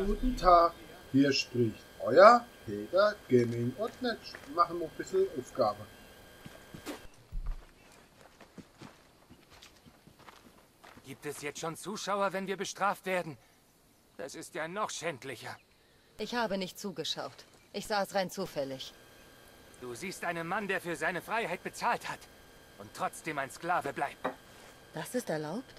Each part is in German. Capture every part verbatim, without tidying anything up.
Guten Tag, hier spricht euer Peter Gaming und Netsch. Wir machen noch ein bisschen Aufgabe. Gibt es jetzt schon Zuschauer, wenn wir bestraft werden? Das ist ja noch schändlicher. Ich habe nicht zugeschaut. Ich sah es rein zufällig. Du siehst einen Mann, der für seine Freiheit bezahlt hat und trotzdem ein Sklave bleibt. Das ist erlaubt?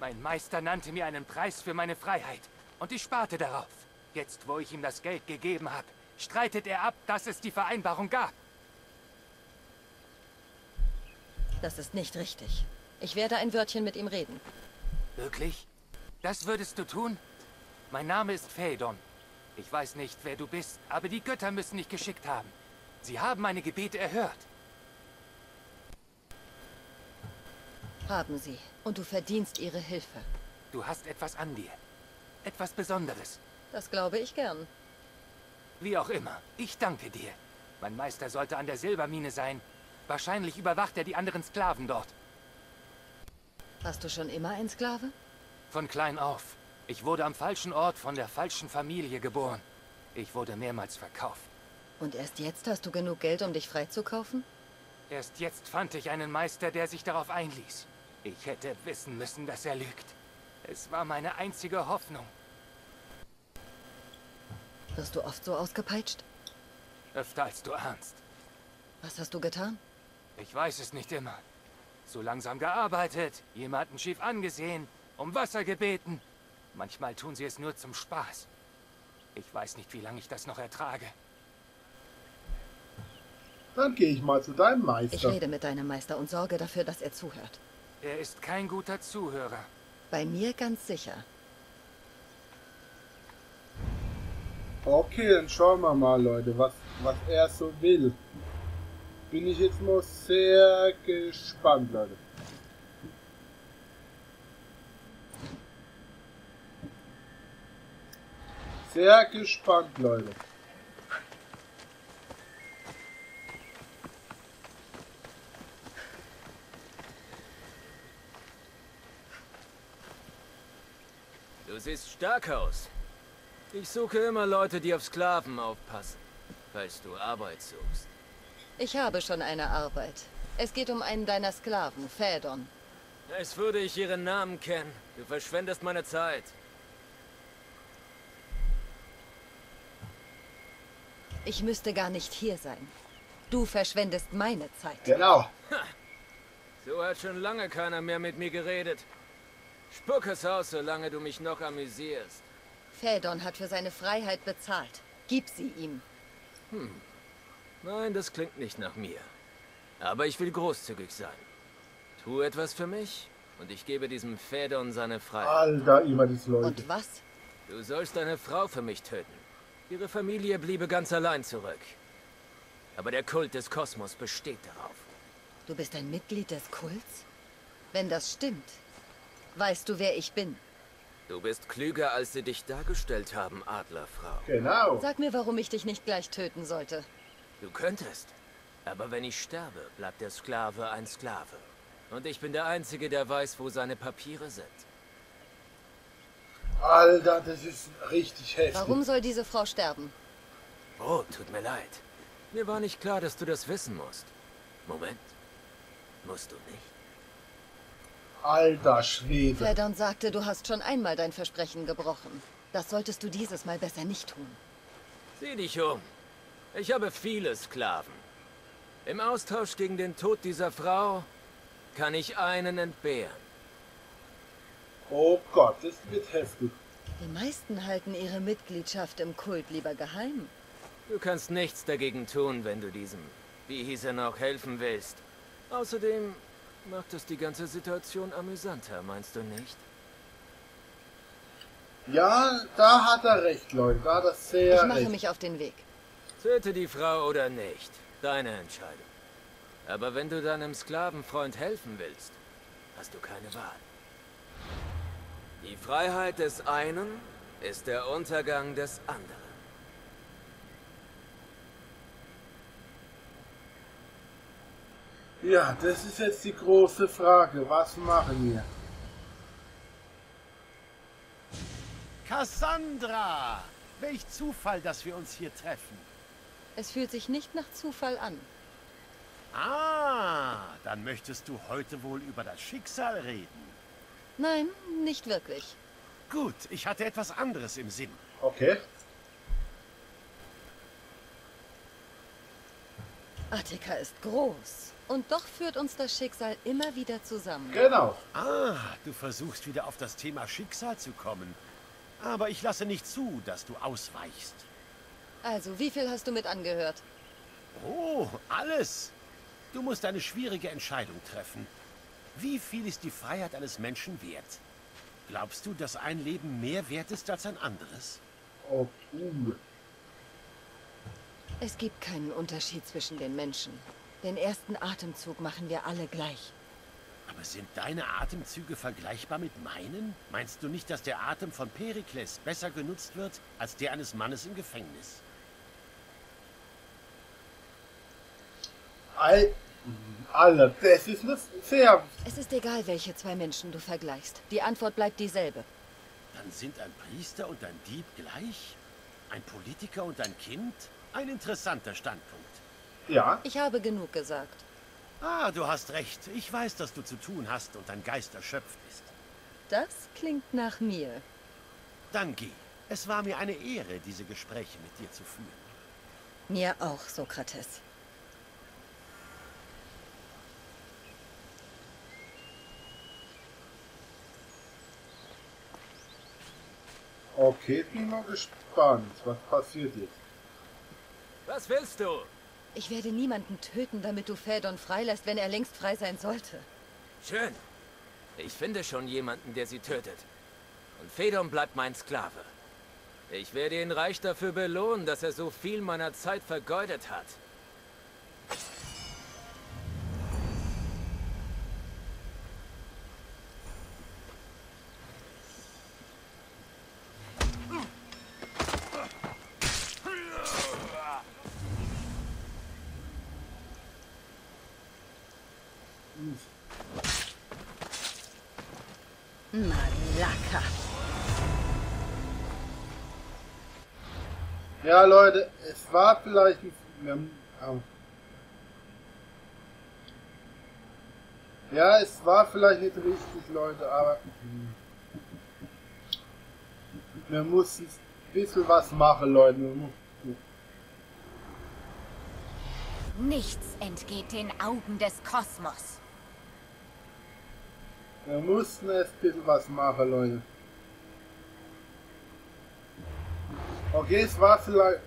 Mein Meister nannte mir einen Preis für meine Freiheit und ich sparte darauf. Jetzt, wo ich ihm das Geld gegeben habe, streitet er ab, dass es die Vereinbarung gab. Das ist nicht richtig. Ich werde ein Wörtchen mit ihm reden. Wirklich? Das würdest du tun? Mein Name ist Phaedon. Ich weiß nicht, wer du bist, aber die Götter müssen dich geschickt haben. Sie haben meine Gebete erhört. Haben sie. Und du verdienst ihre Hilfe. Du hast etwas an dir. Etwas Besonderes. Das glaube ich gern. Wie auch immer, ich danke dir. Mein Meister sollte an der Silbermine sein. Wahrscheinlich überwacht er die anderen Sklaven dort. Warst du schon immer ein Sklave? Von klein auf. Ich wurde am falschen Ort von der falschen Familie geboren. Ich wurde mehrmals verkauft. Und erst jetzt hast du genug Geld, um dich freizukaufen? Erst jetzt fand ich einen Meister, der sich darauf einließ. Ich hätte wissen müssen, dass er lügt. Es war meine einzige Hoffnung. Wirst du oft so ausgepeitscht? Öfter als du ahnst. Was hast du getan? Ich weiß es nicht immer. So langsam gearbeitet, jemanden schief angesehen, um Wasser gebeten. Manchmal tun sie es nur zum Spaß. Ich weiß nicht, wie lange ich das noch ertrage. Dann gehe ich mal zu deinem Meister. Ich rede mit deinem Meister und sorge dafür, dass er zuhört. Er ist kein guter Zuhörer. Bei mir ganz sicher. Okay, dann schauen wir mal, Leute, was, was er so will. Bin ich jetzt mal sehr gespannt, Leute. Sehr gespannt, Leute. Du siehst stark aus. Ich suche immer Leute, die auf Sklaven aufpassen, falls du Arbeit suchst. Ich habe schon eine Arbeit. Es geht um einen deiner Sklaven, Phaedon. Als würde ich ihren Namen kennen. Du verschwendest meine Zeit. Ich müsste gar nicht hier sein. Du verschwendest meine Zeit. Genau. Ha. So hat schon lange keiner mehr mit mir geredet. Spuck es aus, solange du mich noch amüsierst. Phaedon hat für seine Freiheit bezahlt. Gib sie ihm. Hm. Nein, das klingt nicht nach mir. Aber ich will großzügig sein. Tu etwas für mich und ich gebe diesem Phaedon seine Freiheit. Alter, immer diese Leute. Und was? Du sollst deine Frau für mich töten. Ihre Familie bliebe ganz allein zurück. Aber der Kult des Kosmos besteht darauf. Du bist ein Mitglied des Kults? Wenn das stimmt... Weißt du, wer ich bin? Du bist klüger, als sie dich dargestellt haben, Adlerfrau. Genau. Sag mir, warum ich dich nicht gleich töten sollte. Du könntest. Aber wenn ich sterbe, bleibt der Sklave ein Sklave. Und ich bin der Einzige, der weiß, wo seine Papiere sind. Alter, das ist richtig heftig. Warum soll diese Frau sterben? Oh, tut mir leid. Mir war nicht klar, dass du das wissen musst. Moment. Musst du nicht? Alter Schwede. Phaedon sagte, du hast schon einmal dein Versprechen gebrochen. Das solltest du dieses Mal besser nicht tun. Sieh dich um. Ich habe viele Sklaven. Im Austausch gegen den Tod dieser Frau kann ich einen entbehren. Oh Gott, das wird heftig. Die meisten halten ihre Mitgliedschaft im Kult lieber geheim. Du kannst nichts dagegen tun, wenn du diesem, wie hieß er noch, helfen willst. Außerdem... macht das die ganze Situation amüsanter, meinst du nicht? Ja, da hat er recht, Leute. Da hat er sehr recht. Ich mache mich auf den Weg. Töte die Frau oder nicht. Deine Entscheidung. Aber wenn du deinem Sklavenfreund helfen willst, hast du keine Wahl. Die Freiheit des einen ist der Untergang des anderen. Ja, das ist jetzt die große Frage. Was machen wir? Cassandra! Welch Zufall, dass wir uns hier treffen. Es fühlt sich nicht nach Zufall an. Ah, dann möchtest du heute wohl über das Schicksal reden. Nein, nicht wirklich. Gut, ich hatte etwas anderes im Sinn. Okay. Attika ist groß. Und doch führt uns das Schicksal immer wieder zusammen. Genau. Ah, du versuchst wieder auf das Thema Schicksal zu kommen. Aber ich lasse nicht zu, dass du ausweichst. Also, wie viel hast du mit angehört? Oh, alles. Du musst eine schwierige Entscheidung treffen. Wie viel ist die Freiheit eines Menschen wert? Glaubst du, dass ein Leben mehr wert ist als ein anderes? Oh, cool. Es gibt keinen Unterschied zwischen den Menschen. Den ersten Atemzug machen wir alle gleich. Aber sind deine Atemzüge vergleichbar mit meinen? Meinst du nicht, dass der Atem von Perikles besser genutzt wird als der eines Mannes im Gefängnis? All, alle, das ist nicht fair. Es ist egal, welche zwei Menschen du vergleichst. Die Antwort bleibt dieselbe. Dann sind ein Priester und ein Dieb gleich? Ein Politiker und ein Kind? Ein interessanter Standpunkt. Ja. Ich habe genug gesagt. Ah, du hast recht. Ich weiß, dass du zu tun hast und dein Geist erschöpft ist. Das klingt nach mir. Dann geh. Es war mir eine Ehre, diese Gespräche mit dir zu führen. Mir auch, Sokrates. Okay, bin mal gespannt, was passiert jetzt. Was willst du? Ich werde niemanden töten, damit du Phaedon freilässt, wenn er längst frei sein sollte. Schön. Ich finde schon jemanden, der sie tötet. Und Phaedon bleibt mein Sklave. Ich werde ihn reich dafür belohnen, dass er so viel meiner Zeit vergeudet hat. Malaka. Ja, Leute, es war vielleicht ein... Ja, es war vielleicht nicht richtig, Leute, aber... Wir mussten ein bisschen was machen, Leute. Nichts entgeht den Augen des Kosmos. Wir mussten jetzt ein bisschen was machen, Leute. Okay, es war vielleicht...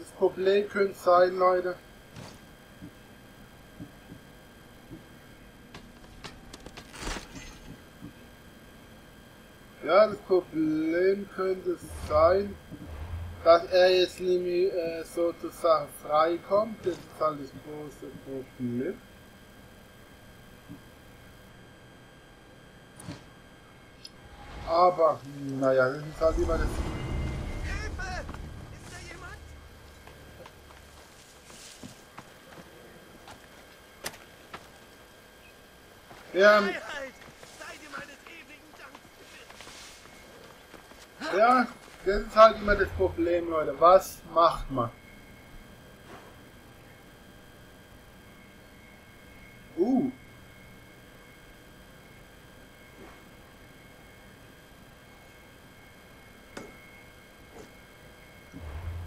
Das Problem könnte sein, Leute. Ja, das Problem könnte sein, dass er jetzt nämlich äh, sozusagen freikommt. Das ist halt das große Problem. Aber, naja, das ist halt immer das... Hilfe! Ist da jemand? Wir haben... Ja, das ist halt immer das Problem, Leute. Was macht man? Uh!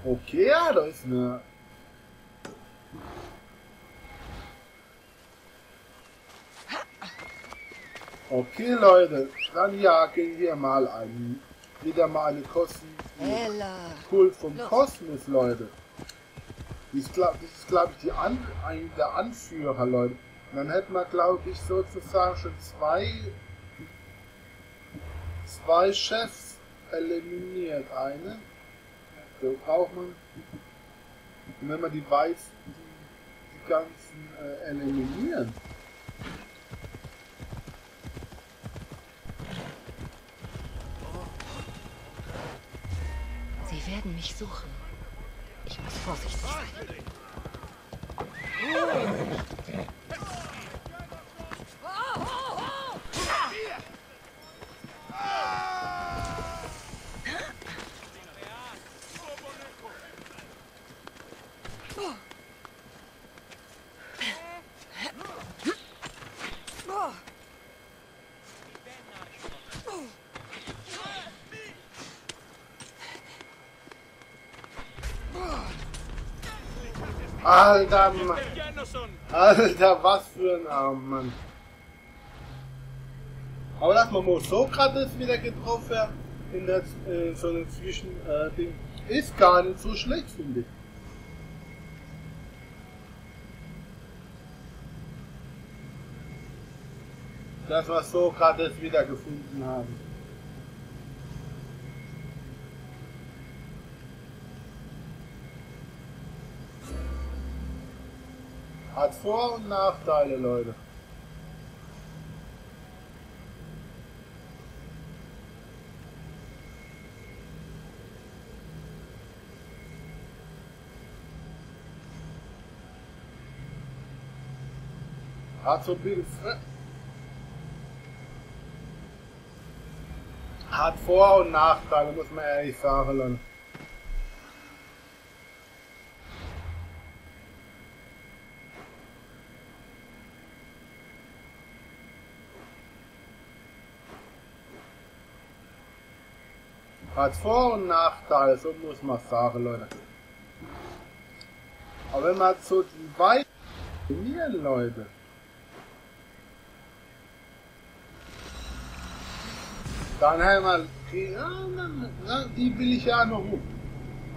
Okay, ja, da ist eine... Okay, Leute, dann ja, gehen wir mal ein. Wieder mal eine Kosten... Kult vom Kosmos, Leute. Das ist, glaube glaub ich, die An ein, der Anführer, Leute. Und dann hätten wir, glaube ich, sozusagen schon zwei... Zwei Chefs eliminiert. Einen. So braucht man, und wenn man die weiß, die, die ganzen äh, eliminieren. Sie werden mich suchen. Ich muss vorsichtig sein. Alter Mann. Alter, was für ein armer Mann. Aber lass mal, wo Sokrates wieder getroffen hat, in das, äh, so einem Zwischending, äh, ist gar nicht so schlecht, finde ich. Das, was Sokrates wieder gefunden haben. Hat Vor- und Nachteile, Leute. Hat so viel Fre Hat Vor- und Nachteile, muss man ehrlich sagen, Leute. Hat Vor- und Nachteile, so muss man sagen, Leute. Aber wenn man so die Weite trainieren, Leute. Dann einmal, die will ich ja noch um.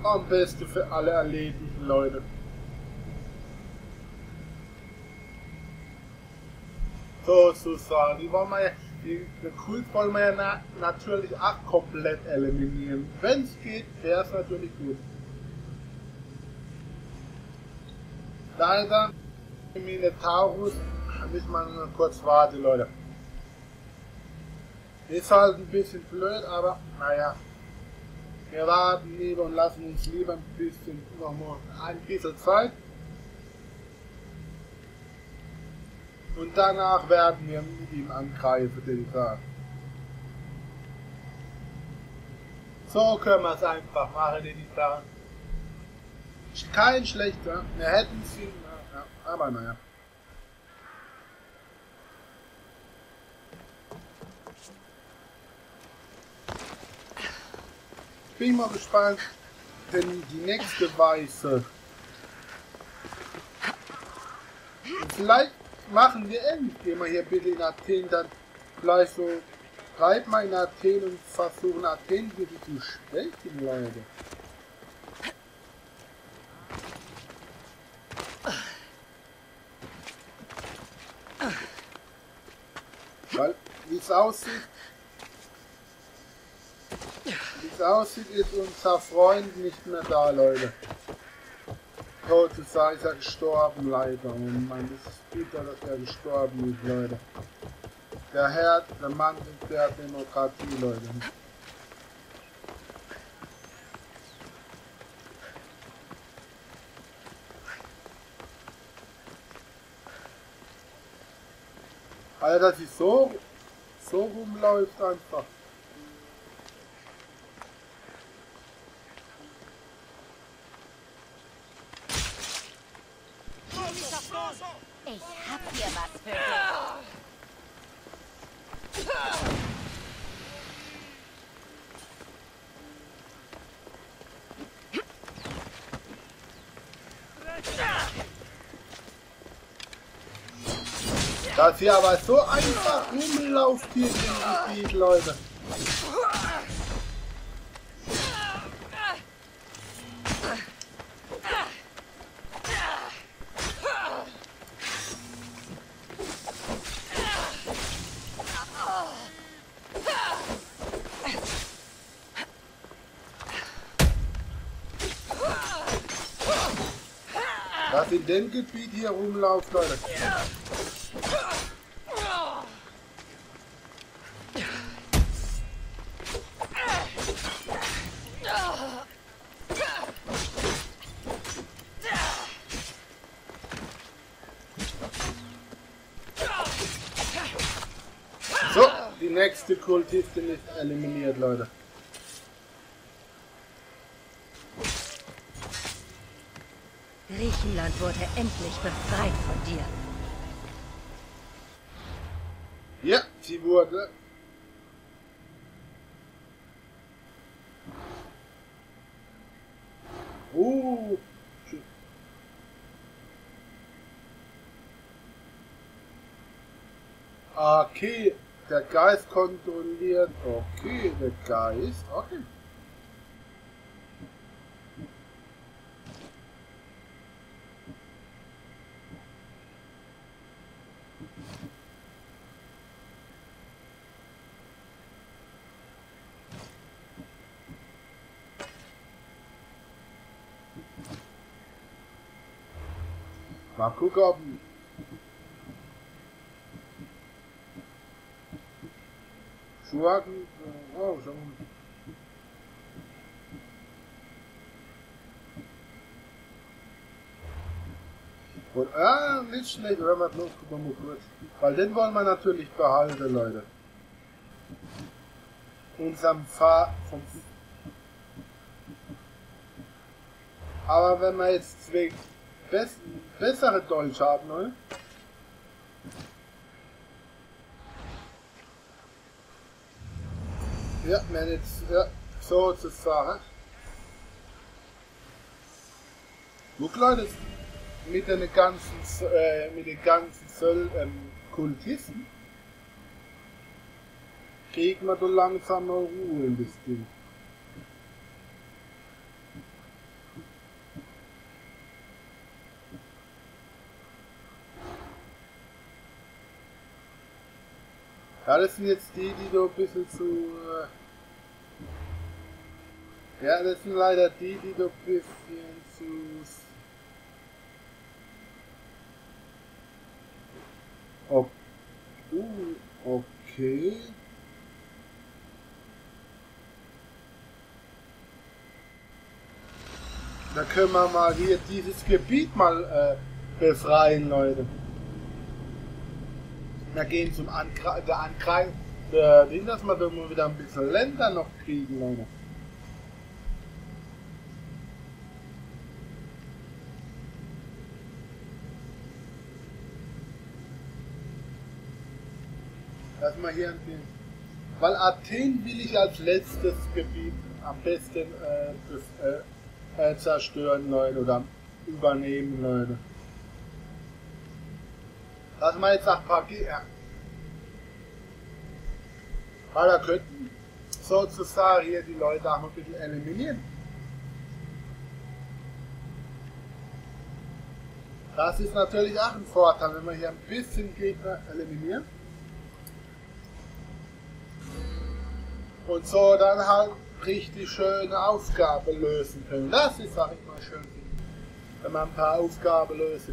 Am besten für alle erledigten Leute. So zu sagen, die wollen wir ja, die Kult wollen wir ja na, natürlich auch komplett eliminieren. Wenn es geht, wäre es natürlich gut. Leider, im Minotaurus, müssen wir noch kurz warten, Leute. Ist halt ein bisschen blöd, aber naja, wir warten lieber und lassen uns lieber ein bisschen, noch mal ein bisschen Zeit. Und danach werden wir mit ihm angreifen, den Tag. So können wir es einfach machen, den Tag. Kein schlechter, wir hätten sie, aber naja. Ich bin mal gespannt, wenn die nächste Weiße. Und vielleicht machen wir irgendjemand hier bitte in Athen, dann vielleicht so, bleibt mal in Athen und versuchen Athen bitte zu schwächen, Leute. Weil, wie es aussieht, wie es aussieht, ist unser Freund nicht mehr da, Leute. Tot ist er, ist er gestorben, leider. Oh Mann, das ist bitter, dass er gestorben ist, Leute. Der Herr, der Mann der Demokratie, Leute. Alter, dass sie so, so rumläuft einfach. Ich hab hier was für dich. Das hier aber so einfach rumlauft hier im Gebiet, Leute. In dem Gebiet hier rumlaufen, Leute. So, die nächste Kultistin ist eliminiert, Leute. Griechenland wurde endlich befreit von dir. Ja, sie wurde. Uh. Okay, der Geist kontrolliert. Okay, der Geist. Okay. Mal gucken, ob... Schurken... Oh, schon... Und, ah, nicht schlecht, wenn wir bloß gucken, weil den wollen wir natürlich behalten, Leute. Unserem Fahr... Vom... Aber wenn wir jetzt zweckt... Besten, bessere Deutsch haben, ne? Ja, man jetzt, ja, so zu sagen. Guck Leute, mit den ganzen, äh, mit den ganzen Zöll, ähm, Kultisten kriegt man so langsam mal Ruhe ein bisschen. Ja, das sind jetzt die, die so ein bisschen zu... Äh ja, das sind leider die, die so ein bisschen zu... Oh. Uh, okay. Da können wir mal hier dieses Gebiet mal äh, befreien, Leute. Wir gehen zum Angreifen, der Angreifen, der Ding, dass wir da mal wieder ein bisschen Länder noch kriegen, Leute. Dass wir hier ein bisschen, weil Athen will ich als letztes Gebiet am besten äh, das, äh, äh, zerstören, Leute, oder übernehmen, Leute. Lass mal jetzt nach Partie. Ja. Weil da könnten sozusagen hier die Leute auch ein bisschen eliminieren. Das ist natürlich auch ein Vorteil, wenn wir hier ein bisschen Gegner eliminieren. Und so dann halt richtig schöne Aufgaben lösen können. Das ist auch immer schön, wenn man ein paar Aufgaben löst.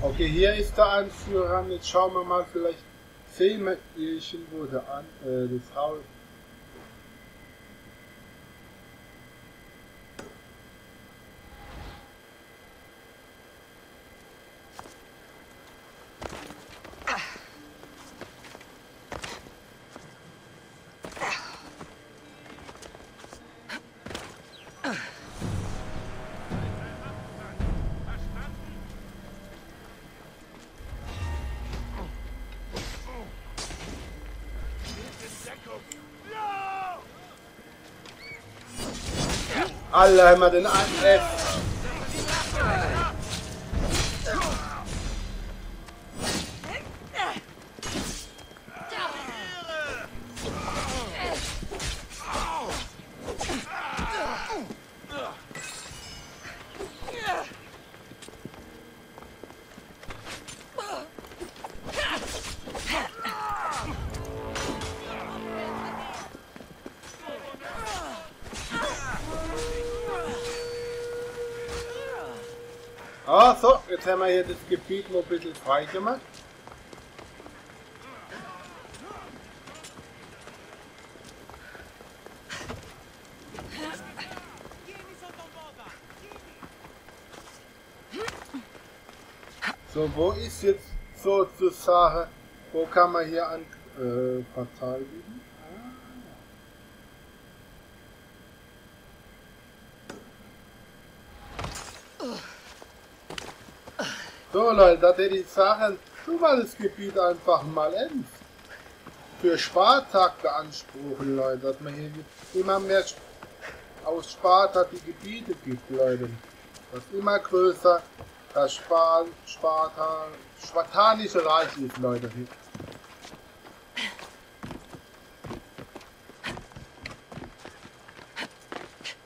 Okay, hier ist der Anführer. Jetzt schauen wir mal, vielleicht sehen wir irgendwo der An äh, das Haus. Alle haben wir den Angriff. Ah, so, jetzt haben wir hier das Gebiet noch ein bisschen frei gemacht. So, wo ist jetzt sozusagen, wo kann man hier an äh, Partei liegen? So Leute, dass ihr die Sachen schon mal das Gebiet einfach mal end. Für Sparta beanspruchen, Leute, dass man hier immer mehr aus Sparta die Gebiete gibt, Leute. Das ist immer größer, das Spar Sparta, spartanische Reich ist, Leute.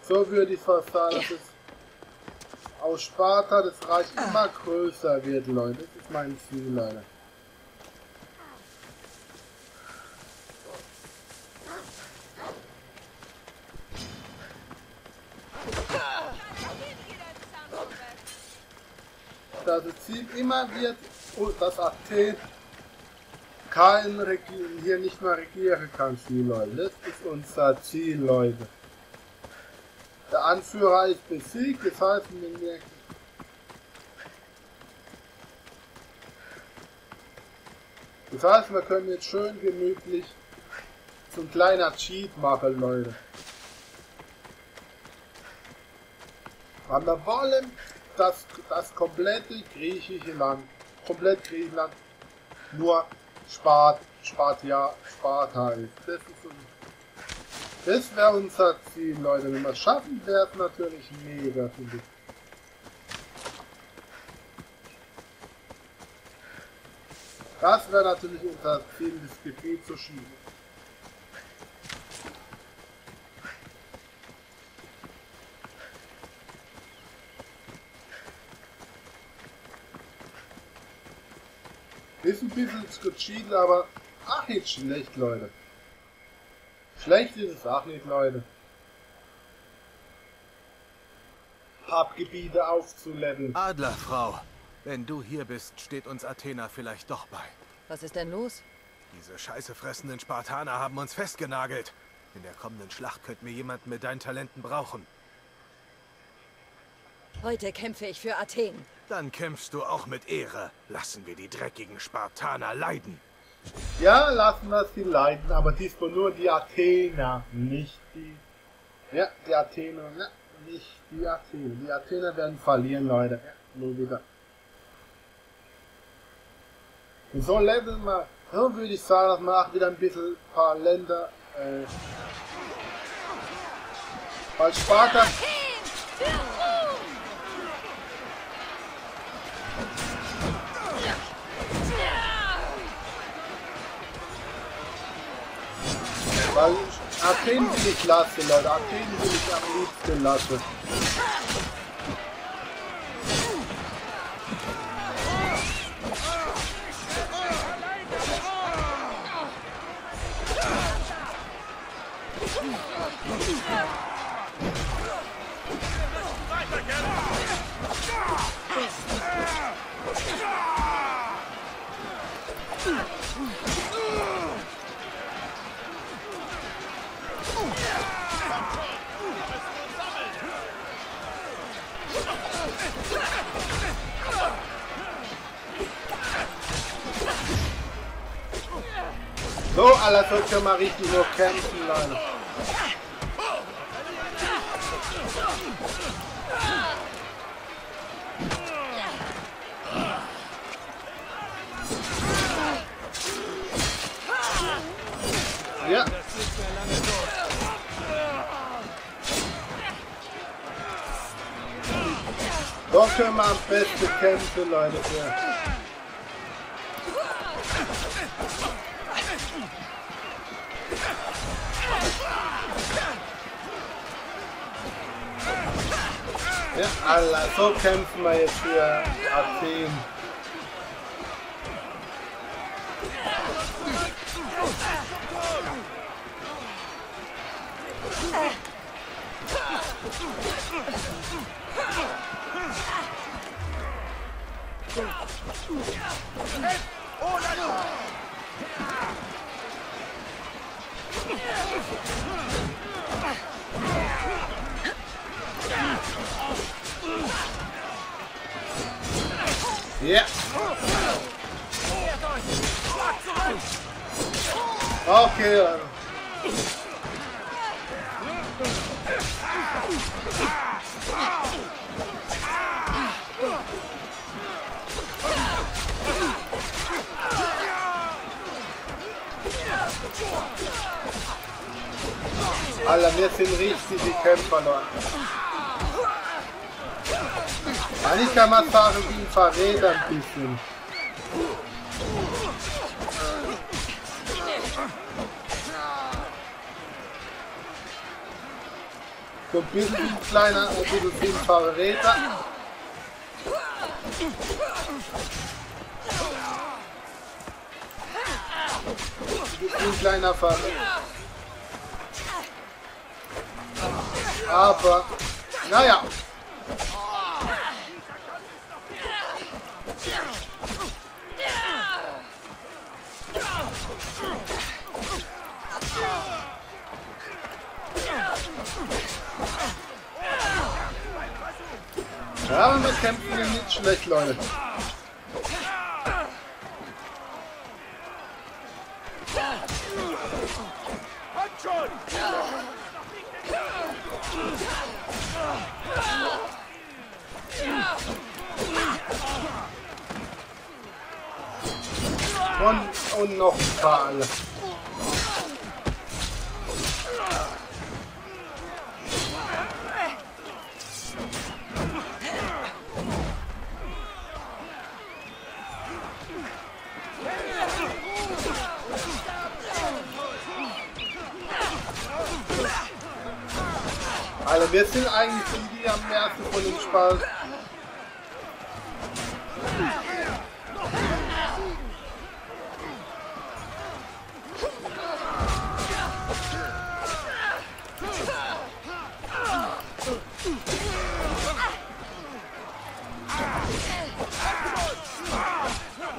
So würde ich fast sagen, dass es aus Sparta das Reich immer größer wird, Leute. Das ist mein Ziel, Leute. Das Ziel immer wird, dass Athen kein Regieren, hier nicht mehr regieren kann, Leute. Das ist unser Ziel, Leute. Der Anführer ist besiegt, das heißt, wir merken. Das heißt, wir können jetzt schön gemütlich so ein kleiner Cheat machen, Leute. Aber wir wollen, dass das komplette griechische Land, komplett Griechenland, nur Spart, Spartia, Sparta ist. Das ist so. Das wäre unser Ziel, Leute. Wenn wir es schaffen, wäre es natürlich mega, finde ich. Das wäre natürlich unser Ziel, das Gebiet zu schieben. Ist ein bisschen gecheatet, aber ach, nicht schlecht, Leute. Schlecht ist es auch nicht, Leute. Habgebiete aufzuleveln. Adlerfrau, wenn du hier bist, steht uns Athena vielleicht doch bei. Was ist denn los? Diese scheiße fressenden Spartaner haben uns festgenagelt. In der kommenden Schlacht könnten wir jemanden mit deinen Talenten brauchen. Heute kämpfe ich für Athen. Dann kämpfst du auch mit Ehre. Lassen wir die dreckigen Spartaner leiden. Ja, lassen wir sie leiden, aber diesmal nur die Athener, nicht die... Ja, die Athener, ja, nicht die Athener. Die Athener werden verlieren, Leute. Ja, nur wieder. Und so leveln wir, so würde ich sagen, dass wir auch wieder ein bisschen ein paar Länder... Äh, weil Sparta... Weil Athen will ich lassen, Leute. Athen will ich am liebsten lassen. So, Alter, so können wir richtig nur kämpfen, Leute. Ja. So können wir am besten kämpfen, Leute. Ja. Ja, Alter, so kämpfen wir jetzt für Athen. Ja. Okay. Alter, mir sind richtig die Kämpfer noch. Eigentlich kann man fahren wie ein Verräter ein bisschen. So ein bisschen wie ein kleiner, ein bisschen wie ein Verräter. Ein kleiner Verräter. Aber, naja. Ja, aber mit Kämpfen ist nicht schlecht, Leute. Und, und noch ein paar alle. Also wir sind eigentlich die, die am meisten von dem Spaß.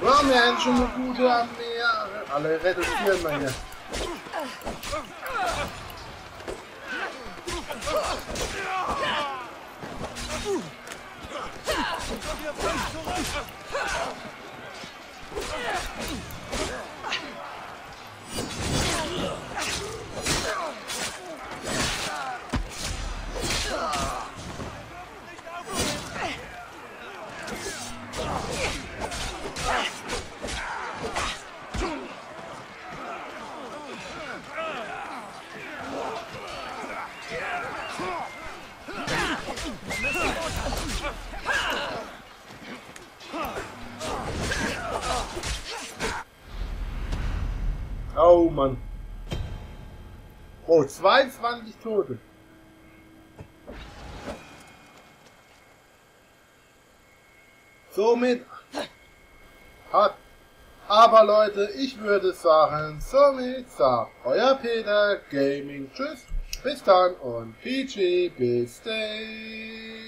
Ja, wir haben schon eine gute Armee. Alle reduzieren wir hier. Oh Mann. Oh, zweiundzwanzig Tote. Somit hat. Aber Leute, ich würde sagen, somit sagt euer Peter Gaming. Tschüss, bis dann und P G, bis dann.